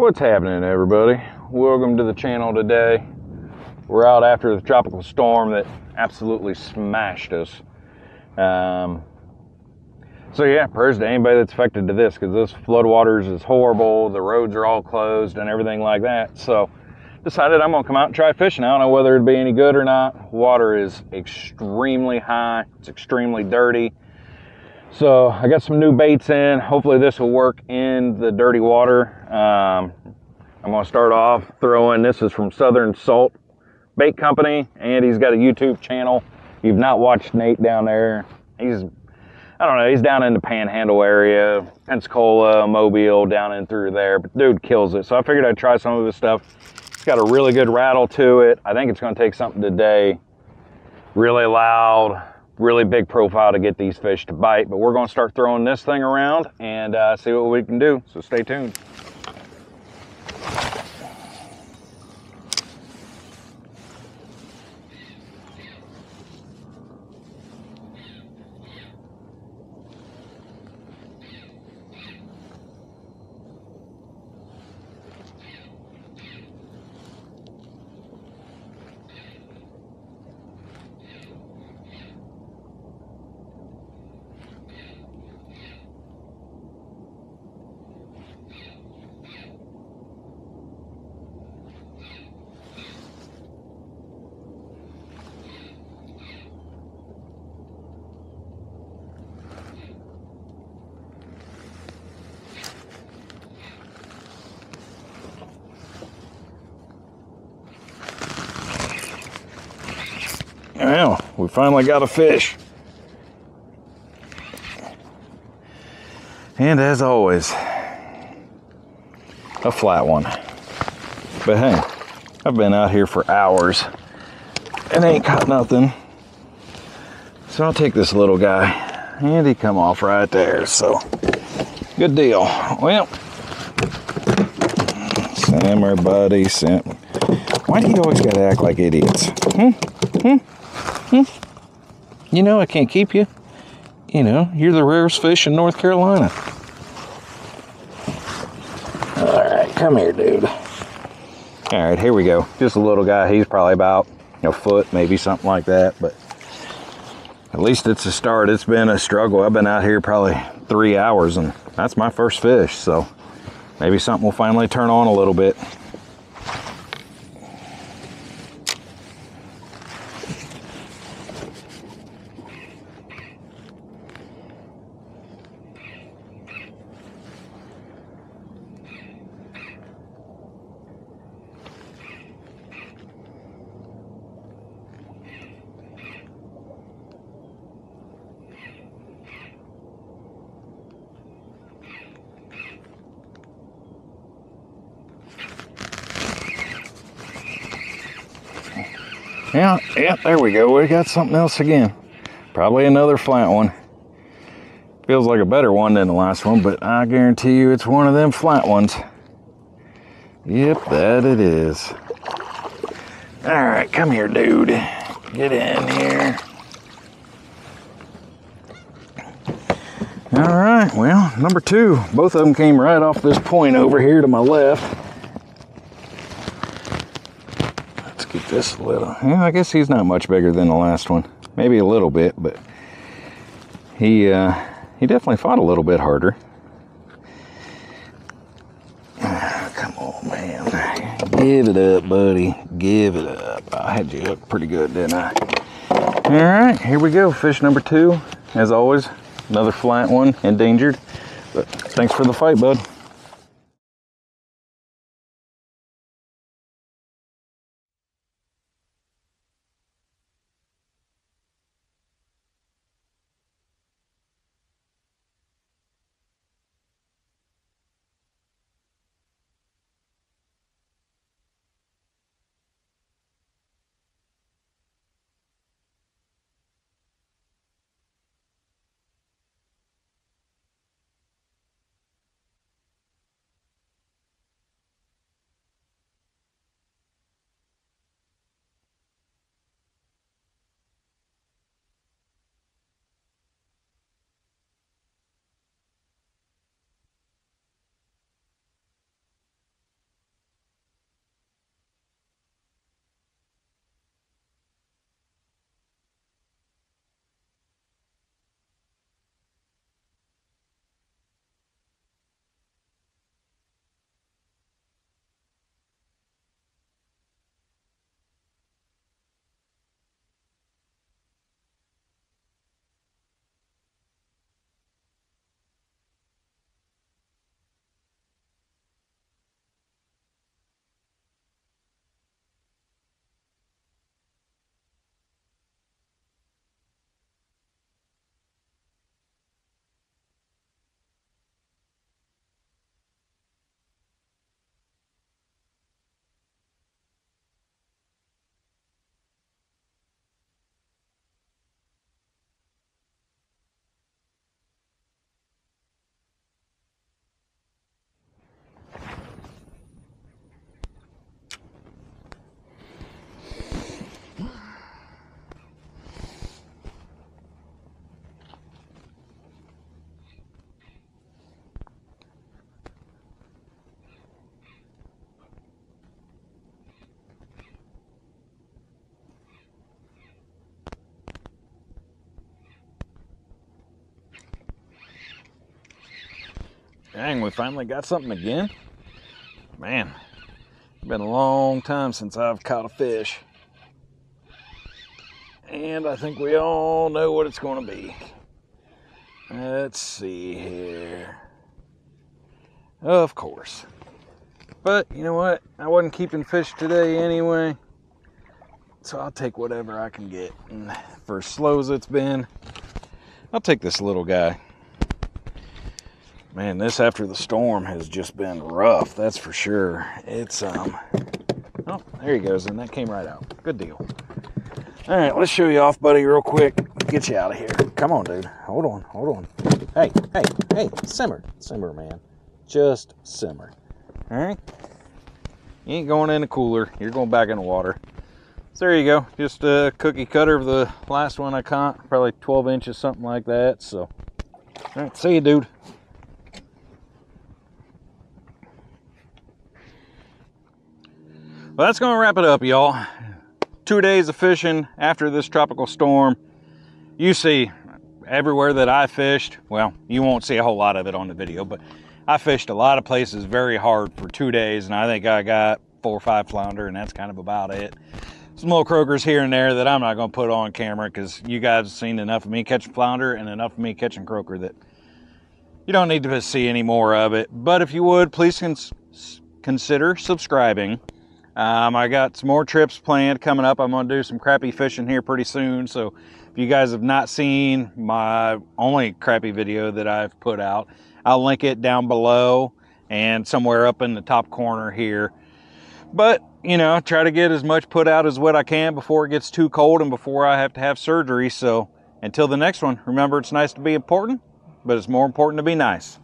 What's happening, everybody? Welcome to the channel. Today we're out after the tropical storm that absolutely smashed us. So yeah, prayers to anybody that's affected to this, because this floodwaters is horrible. The roads are all closed and everything like that. So decided I'm gonna come out and try fishing. I don't know whether it'd be any good or not. Water is extremely high. It's extremely dirty. So I got some new baits in. Hopefully this will work in the dirty water. I'm gonna start off throwing, this is from Southern Salt Bait Company, and he's got a YouTube channel. You've not watched Nate down there. He's, I don't know, he's down in the Panhandle area, Pensacola, Mobile, down in through there, but dude kills it. So I figured I'd try some of his stuff. It's got a really good rattle to it. I think it's gonna take something today, really loud, really big profile to get these fish to bite, but we're gonna start throwing this thing around and see what we can do, so stay tuned. Well, we finally got a fish. And as always, a flat one. But hey, I've been out here for hours and ain't caught nothing. So I'll take this little guy. And he come off right there, so good deal. Well, everybody, why do you always gotta act like idiots? You know I can't keep you. You know, you're the rarest fish in North Carolina. Alright, come here, dude. Alright, here we go. Just a little guy. He's probably about a foot, maybe something like that. But at least it's a start. It's been a struggle. I've been out here probably 3 hours, and that's my first fish. So maybe something will finally turn on a little bit. Yeah, there we go. We got something else again. Probably another flat one. Feels like a better one than the last one, but I guarantee you it's one of them flat ones. Yep, that it is. All right, come here, dude. Get in here. All right, well, number two. Both of them came right off this point over here to my left. This little, yeah, I guess he's not much bigger than the last one. Maybe a little bit, but he definitely fought a little bit harder. Oh, come on, man. Give it up, buddy. Give it up. I had you hooked pretty good, didn't I? All right, here we go. Fish number two. As always, another flat one, endangered. But thanks for the fight, bud. Dang, we finally got something again. Man, it's been a long time since I've caught a fish. And I think we all know what it's going to be. Let's see here. Of course. But you know what? I wasn't keeping fish today anyway. So I'll take whatever I can get. And for as slow as it's been, I'll take this little guy. Man, this after the storm has just been rough, that's for sure. It's, oh, there he goes, and that came right out. Good deal. All right, let's show you off, buddy, real quick. Get you out of here. Come on, dude. Hold on, hold on. Hey, hey, hey, simmer. Simmer, man. Just simmer. All right? You ain't going in the cooler. You're going back in the water. So there you go. Just a cookie cutter of the last one I caught. Probably 12 inches, something like that. So, all right, see you, dude. Well, that's going to wrap it up, y'all. 2 days of fishing after this tropical storm. You see everywhere that I fished. Well, you won't see a whole lot of it on the video, but I fished a lot of places very hard for 2 days, and I think I got 4 or 5 flounder, and that's kind of about it. Some little croakers here and there that I'm not going to put on camera because you guys have seen enough of me catching flounder and enough of me catching croaker that you don't need to see any more of it. But if you would, please consider subscribing. I got some more trips planned coming up. I'm going to do some crappie fishing here pretty soon. So if you guys have not seen my only crappie video that I've put out, I'll link it down below and somewhere up in the top corner here. But, you know, try to get as much put out as what I can before it gets too cold and before I have to have surgery. So until the next one, remember, it's nice to be important, but it's more important to be nice.